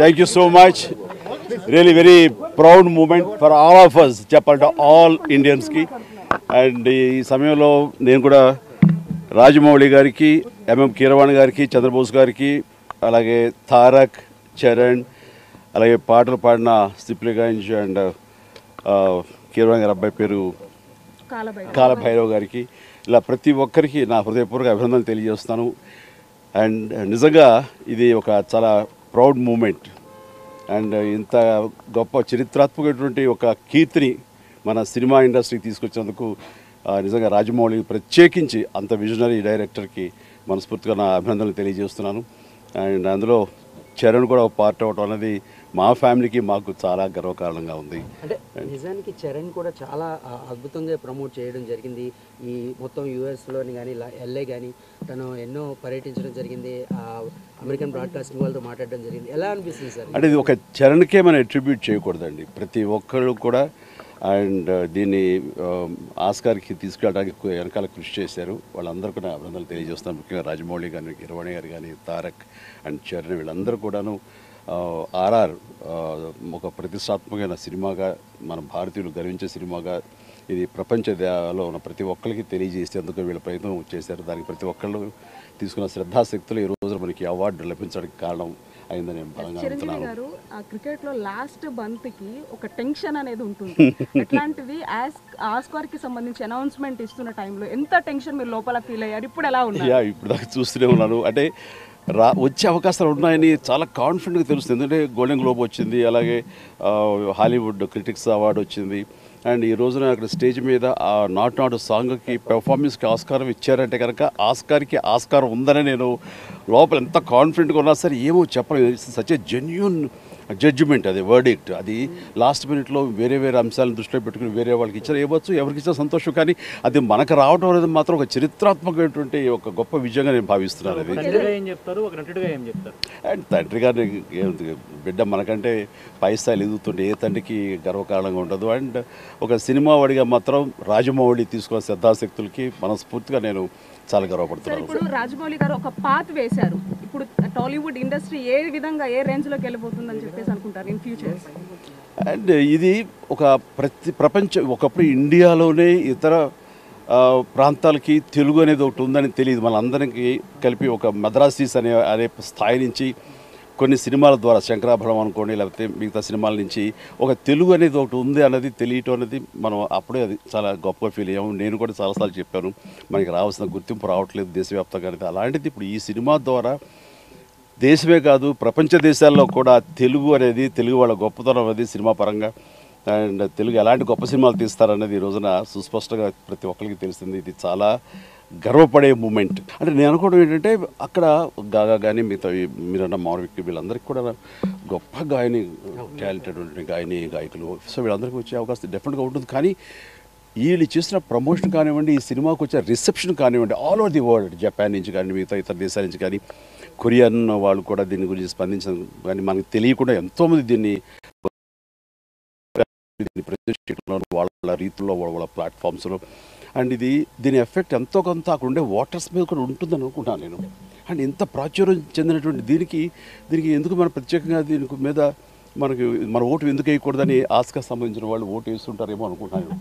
Thank you so much. Really very proud moment for all of us, Chapalta, all Indians ki. And Samyolo, Nenu Kuda, Rajamouli Gariki, MM Keeravani Gariki, Chandrabose Gariki, Alage Tarak, Charan, Alage Patal Padna, Stipliganj and Keeravani Rabbai Peru, Kala Bhairava Gariki, La Prati Wakarki, Na Pradepurga, Avrandan Teliostanu. And Nizaga, Idi Oka Chala proud moment. And inta goppa charitraatmukatuvanti oka keetri mana cinema industry teeskochinanduku nijanga Rajamouli pratyekinchi anta visionary director ki manaspurtiga na abhinandanalu teliyajestunanu. And andulo Charan kuda part avadam anadi maa family ki maaku chaala garvakaranamga undi. Ante nijaniki Charan kuda chaala adbhutanga promote cheyadam jarigindi ee mottham US lo ni gaani LA gaani tanu enno paryatinchadam jarigindi. American broadcasting world మాట్లాడడం జరిగింది. ఎలా అనిపిస్తుంది sir? అంటే ఇది ఒక చరణ్కే మనం attribute చేయకూడదండి. ప్రతి ఒక్కరు కూడా అండ్ దీన్ని ఆస్కార్కి తీసుకెళ్ళడానికి వెనకాల కృషి చేశారు. వాళ్ళందరూ కూడా అభినందనలు తెలియజేస్తున్నాను. ముఖ్యంగా రాజమౌళి గారు, కీరవాణి గారు కానీ, తారక్ అండ్ చరణ్ వీళ్ళందరూ కూడాను ఆర్ఆర్ ఒక ప్రతిష్టాత్మకమైన సినిమాగా మన భారతీయులు గర్వించే సినిమాగా ఇది ప్రపంచంలో ఉన్న ప్రతి ఒక్కరికి తెలియజేసేందుకు వీళ్ళ ప్రయత్నం చేశారు. దానికి ప్రతి ఒక్కళ్ళు తీసుకున్న శ్రద్ధాశక్తులు ఈ రోజు మనకి అవార్డు లభించడానికి కారణం అయిందని నేను బలంగా నమ్ముతున్నాను. క్రికెట్లో లాస్ట్ బంతికి ఒక టెన్షన్ అనేది ఉంటుంది. అట్లాంటిది ఆస్కార్కి సంబంధించి అనౌన్స్మెంట్ ఇస్తున్న టైంలో ఎంత టెన్షన్ మీరు లోపల ఫీల్ అయ్యారు? ఇప్పుడు ఎలా ఉన్నారు? యా ఇప్పుడు దాకా చూస్తూనే ఉన్నాను. అంటే వచ్చే అవకాశాలు ఉన్నాయని చాలా కాన్ఫిడెంట్గా తెలుస్తుంది. ఎందుకంటే గోల్డెన్ గ్లోబ్ వచ్చింది, అలాగే హాలీవుడ్ క్రిటిక్స్ అవార్డు వచ్చింది. అండ్ ఈ రోజున అక్కడ స్టేజ్ మీద ఆ నాటు సాంగ్కి పెర్ఫార్మెన్స్కి ఆస్కారం ఇచ్చారంటే కనుక ఆస్కార్కి ఆస్కారం ఉందని నేను లోపల ఎంత కాన్ఫిడెంట్గా ఉన్నా సరే ఏమో చెప్పలేదు. సచ్ ఏ జెన్యున్ జడ్జిమెంట్, అది వర్డిక్ట్, అది లాస్ట్ మినిట్లో వేరే వేరే అంశాలను దృష్టిలో పెట్టుకుని వేరే వాళ్ళకి ఇచ్చారు, ఇవ్వచ్చు, ఎవరికి ఇచ్చినా సంతోషం. కానీ అది మనకు రావడం అనేది మాత్రం ఒక చరిత్రాత్మకమైనటువంటి ఒక గొప్ప విజయంగా నేను భావిస్తున్నాను. అది అండ్ తండ్రి గారు బిడ్డ మనకంటే పై స్థాయిలు ఎదుగుతుంటే ఏ తండ్రికి గర్వకారణంగా ఉండదు. అండ్ ఒక సినిమా వాడిగా మాత్రం రాజమౌళి తీసుకున్న శ్రద్ధాశక్తులకి మనస్ఫూర్తిగా నేను చాలా గర్వపడుతున్నాను. ఇప్పుడు రాజమౌళి గారు ఒక పాత్ వేశారు. ఇప్పుడు టాలీవుడ్ ఇండస్ట్రీ ఏ విధంగా ఏ రేంజ్లోకి వెళ్ళిపోతుందని చెప్పేసి అనుకుంటారు ఇన్ ఫ్యూచర్? అండ్ ఇది ఒక ప్రతి ప్రపంచం, ఒకప్పుడు ఇండియాలోనే ఇతర ప్రాంతాలకి తెలుగు అనేది ఒకటి ఉందని తెలియదు. మనందరికీ కలిపి ఒక మద్రాసీస్ అనే స్థాయి నుంచి కొన్ని సినిమాల ద్వారా శంకరాభరణం అనుకోండి, లేకపోతే మిగతా సినిమాల నుంచి ఒక తెలుగు అనేది ఒకటి ఉంది అనేది తెలియటం అనేది మనం అప్పుడే అది చాలా గొప్పగా ఫీల్ అయ్యాము. నేను కూడా చాలాసార్లు చెప్పాను మనకి రావాల్సిన గుర్తింపు రావట్లేదు దేశవ్యాప్తంగా అనేది. అలాంటిది ఇప్పుడు ఈ సినిమా ద్వారా దేశమే కాదు ప్రపంచ దేశాల్లో కూడా తెలుగు అనేది, తెలుగు వాళ్ళ గొప్పతనం అనేది సినిమా పరంగా అండ్ తెలుగు ఎలాంటి గొప్ప సినిమాలు తీస్తారనేది ఈ రోజున సుస్పష్టంగా ప్రతి ఒక్కరికి తెలిసింది. ఇది చాలా గర్వపడే మూమెంట్. అంటే నేను అనుకోవడం ఏంటంటే అక్కడ గాగా కానీ మిగతా మీరన్న మారవిక్ వీళ్ళందరికీ కూడా గొప్ప గాయని, టాలెంటెడ్ గాయని గాయకులు, సో వీళ్ళందరికీ వచ్చే అవకాశం డెఫినెట్గా ఉంటుంది. కానీ వీళ్ళు చేసిన ప్రమోషన్ కానివ్వండి, ఈ సినిమాకు వచ్చే రిసెప్షన్ కానివ్వండి, all over the world Japan నుంచి కానీ మిగతా ఇతర దేశాల నుంచి కానీ కొరియన్ వాళ్ళు కూడా దీని గురించి స్పందించడం కానీ మనకు తెలియకుండా ఎంతోమంది దీన్ని వాళ్ళ రీతిలో వాళ్ళ ప్లాట్ఫామ్స్లో అండ్ ఇది దీని ఎఫెక్ట్ ఎంతో కొంత అక్కడ ఉండే వాటర్స్ మీద కూడా ఉంటుందని అనుకుంటున్నాను నేను. అండ్ ఇంత ప్రాచుర్యం చెందినటువంటి దీనికి ఎందుకు మనం ప్రత్యేకంగా దీని మీద మనకి మన ఓటు ఎందుకు వేయకూడదని ఆస్కార్ సంబంధించిన వాళ్ళు ఓటు వేస్తుంటారేమో అనుకుంటున్నాను.